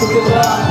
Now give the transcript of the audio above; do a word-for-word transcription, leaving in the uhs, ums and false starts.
Porque pra